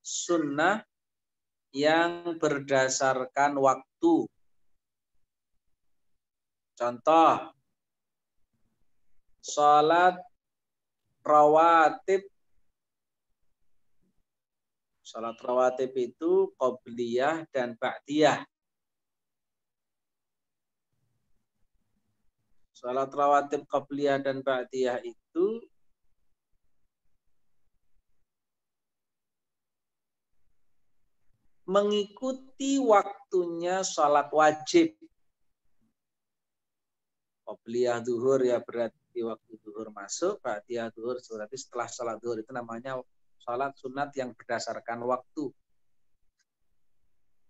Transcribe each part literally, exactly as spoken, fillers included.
sunnah yang berdasarkan waktu. Contoh, salat rawatib. Salat rawatib itu qobliyah dan ba'diyah. Salat rawatib qobliyah dan ba'diyah itu mengikuti waktunya salat wajib. Qobliyah zuhur ya berarti waktu zuhur masuk, ba'diyah zuhur berarti setelah salat zuhur, itu namanya salat sunat yang berdasarkan waktu.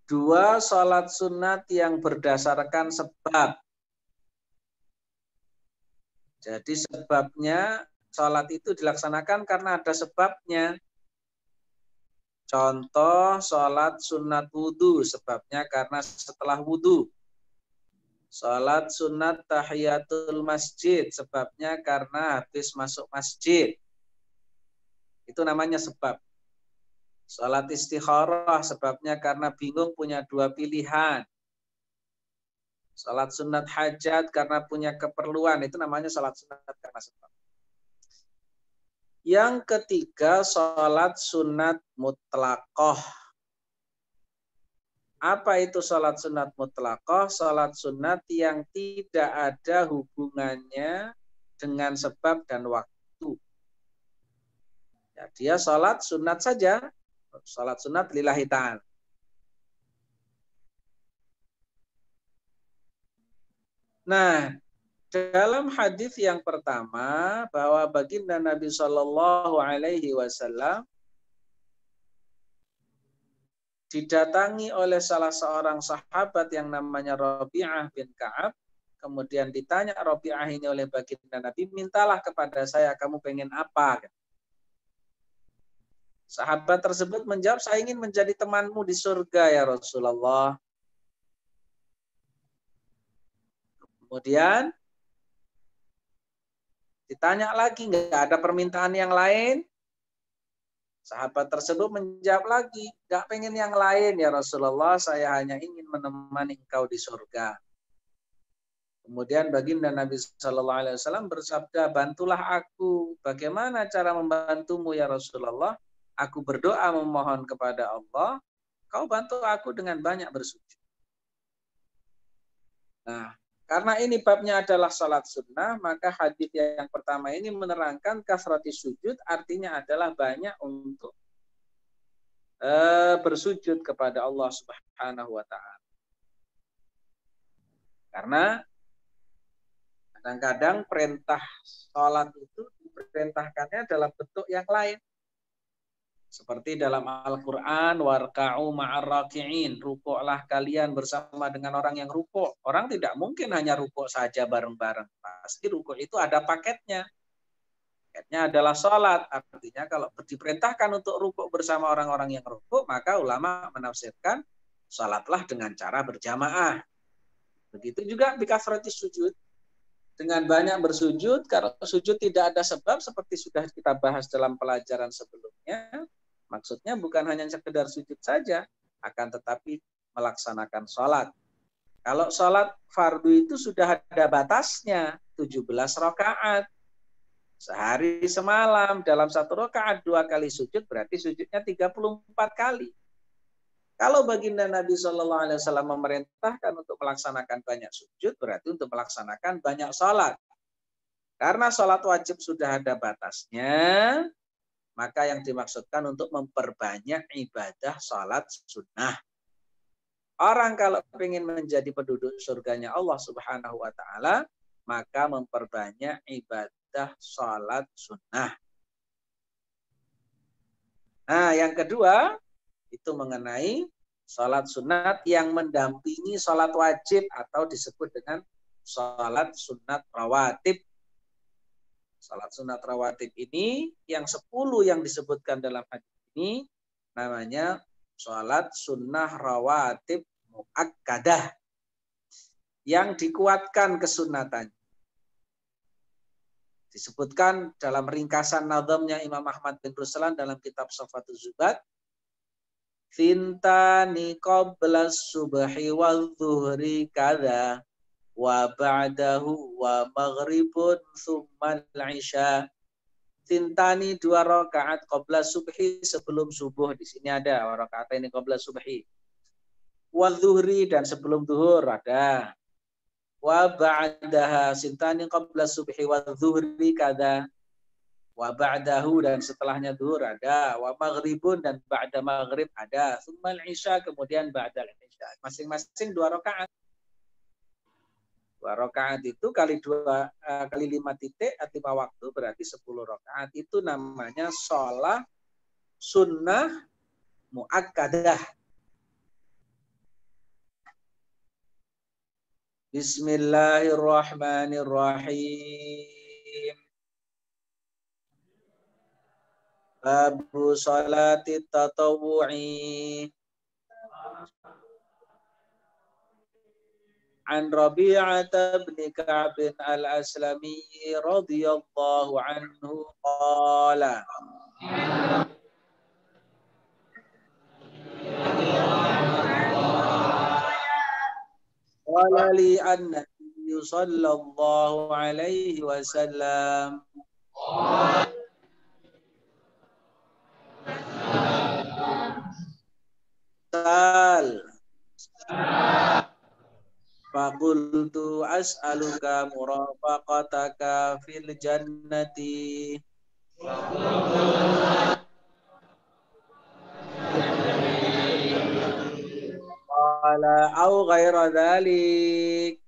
Dua, salat sunat yang berdasarkan sebab. Jadi sebabnya salat itu dilaksanakan karena ada sebabnya. Contoh, salat sunat wudu, sebabnya karena setelah wudu. Salat sunat tahiyatul masjid, sebabnya karena habis masuk masjid. Itu namanya sebab. Salat istikharah, sebabnya karena bingung punya dua pilihan. Salat sunat hajat karena punya keperluan. Itu namanya salat sunat karena sebab. Yang ketiga, salat sunat mutlaqah. Apa itu salat sunat mutlaqah? Salat sunat yang tidak ada hubungannya dengan sebab dan waktu. Ya, dia sholat sunat saja. Sholat sunat lillahi ta'ala. Nah, dalam hadis yang pertama, bahwa baginda Nabi Shallallahu Alaihi Wasallam didatangi oleh salah seorang sahabat yang namanya Rabi'ah bin Ka'ab. Kemudian ditanya Rabi'ah ini oleh baginda Nabi, mintalah kepada saya, kamu pengen apa? Sahabat tersebut menjawab, saya ingin menjadi temanmu di surga ya Rasulullah. Kemudian ditanya lagi, nggak ada permintaan yang lain? Sahabat tersebut menjawab lagi, nggak pengen yang lain ya Rasulullah, saya hanya ingin menemani engkau di surga. Kemudian baginda Nabi Shallallahu Alaihi Wasallam bersabda, bantulah aku. Bagaimana cara membantumu ya Rasulullah? Aku berdoa memohon kepada Allah, kau bantu aku dengan banyak bersujud. Nah, karena ini babnya adalah salat sunnah, maka hadis yang pertama ini menerangkan kasrati sujud, artinya adalah banyak untuk eh, bersujud kepada Allah Subhanahu wa Ta'ala. Karena kadang-kadang perintah salat itu diperintahkannya dalam bentuk yang lain. Seperti dalam Al-Quran, warka'u ma'arraki'in, rukuklah kalian bersama dengan orang yang rukuk. Orang tidak mungkin hanya rukuk saja bareng-bareng. Pasti rukuk itu ada paketnya. Paketnya adalah sholat. Artinya kalau diperintahkan untuk rukuk bersama orang-orang yang rukuk, maka ulama menafsirkan, sholatlah dengan cara berjamaah. Begitu juga bikasrati sujud. Dengan banyak bersujud, karena sujud tidak ada sebab, seperti sudah kita bahas dalam pelajaran sebelumnya, maksudnya bukan hanya sekedar sujud saja, akan tetapi melaksanakan sholat. Kalau sholat fardu itu sudah ada batasnya, tujuh belas rakaat. Sehari semalam, dalam satu rakaat dua kali sujud, berarti sujudnya tiga puluh empat kali. Kalau baginda Nabi Shallallahu Alaihi Wasallam memerintahkan untuk melaksanakan banyak sujud, berarti untuk melaksanakan banyak sholat. Karena sholat wajib sudah ada batasnya, maka yang dimaksudkan untuk memperbanyak ibadah salat sunnah. Orang kalau ingin menjadi penduduk surganya Allah Subhanahu wa Ta'ala, maka memperbanyak ibadah salat sunnah. Nah, yang kedua, itu mengenai salat sunat yang mendampingi salat wajib atau disebut dengan salat sunat rawatib. Salat sunat rawatib ini, yang sepuluh yang disebutkan dalam hadis ini, namanya salat sunnah rawatib muakkadah, yang dikuatkan kesunatannya. Disebutkan dalam ringkasan nazamnya Imam Ahmad bin Ruslan dalam kitab Sofwatuz Zubad, Thintani qabla subhi wal zuhri kadha wa ba'dahu wa maghribun thumma al-isha. Thintani dua rakaat qabla subhi sebelum subuh, di sini ada rakaat ini qabla subhi. Wal zuhri dan sebelum zuhur ada. Wa ba'daha thintani qabla subhi wal zuhri kadha. Wa ba'dahu dan setelahnya zuhur ada, wa maghribun dan ba'da maghrib ada, tsumma al-isya kemudian ba'da al-isya. Masing-masing dua rakaat. Dua rakaat itu kali dua kali lima titik atau lima waktu berarti sepuluh rakaat, itu namanya sholat sunnah muakkadah. Bismillahirrahmanirrahim. Babu salati tatawu'i. An Rabi'ah bin Ka'ab al-Aslami radhiyallahu anhu qala. Qala li an-nabiy sallallahu alaihi wasallam. Sal. Faqultu as'aluka murafaqataka fil jannati. Qala aw ghaira dhalik.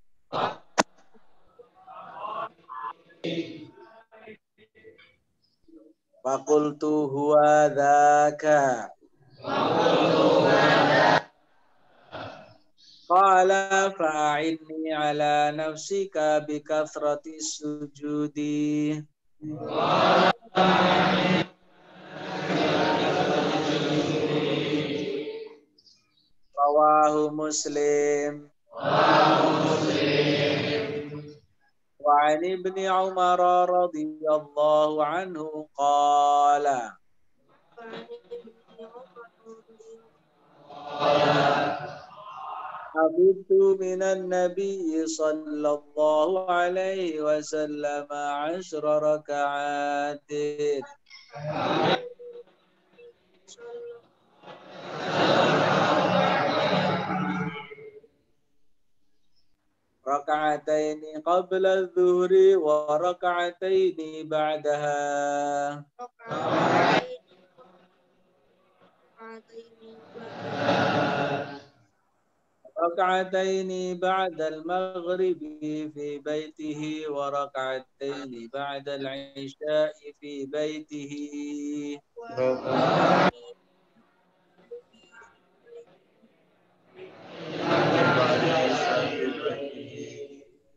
Faqultu huwa dhaka. Qala fa'inni ala nafsika bi kathrati sujudi. Rawahu Muslim. Wa 'an Ibni Umar radhiyallahu anhu qala. Habibtu minan Nabi sallallahu alaihi wasallam ashra raka'atin. Raka'ataini qabla adh-dhuhri wa raka'ataini ba'daha. ركعتين بعد المغرب في بيته وركعتين بعد العشاء في بيته.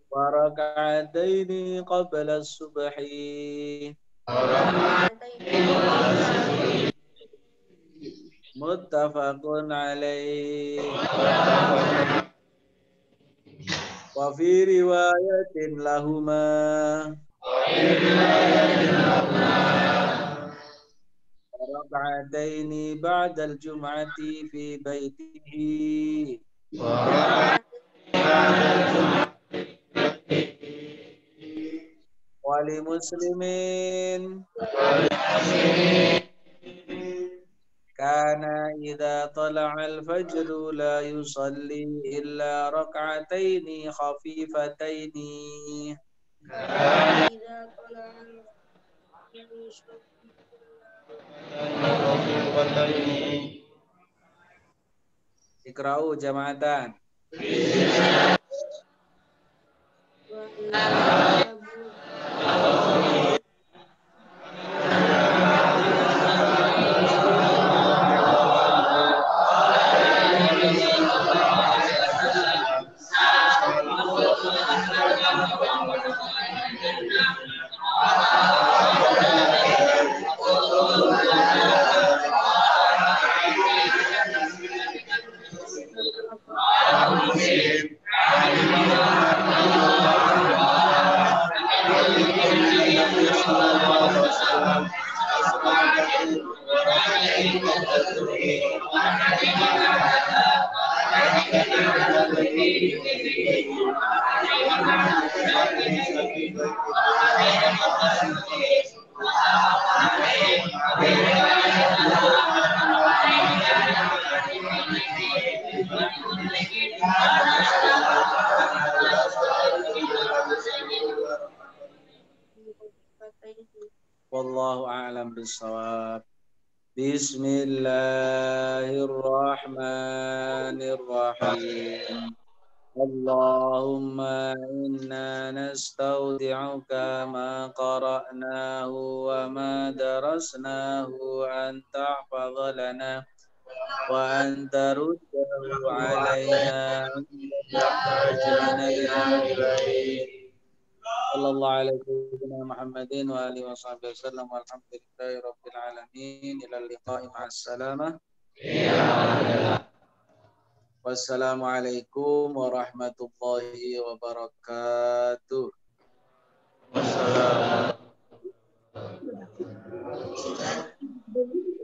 وركعتين قبل الصبح. Muttafaqun alaih. Wa fi riwayatin lahuma. Raka'ataini ba'dal jum'ati fi baitihi. Wa li muslimin. Kana idza tala'a al-fajru la yusalli illa rak'ataini khafifataini. Kana idza tala'a al-fajru khafifataini. Iqra'u jama'atan. Amin. Wallahu a'lam bishawab. Bismillahirrahmanirrahim. Allahumma inna nastaudi'uka ma qara'nahu wa ma darasnahu an tahfadha lana wa an taruddahu alayna yahtajuna ilayhi. Sallallahu alaihi Muhammadin wa alihi wa sahbihi wasallam. Walhamdulillahi rabbil alamin. Ila liqa'i ma'assalamah. Wassalamualaikum warahmatullahi wabarakatuh. Wassalamualaikum.